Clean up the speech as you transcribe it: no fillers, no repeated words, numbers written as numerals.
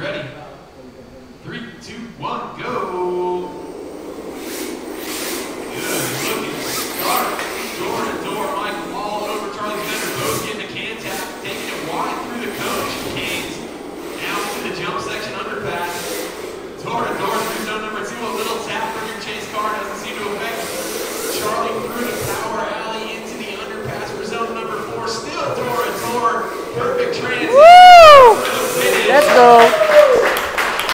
ready. 3, 2, 1.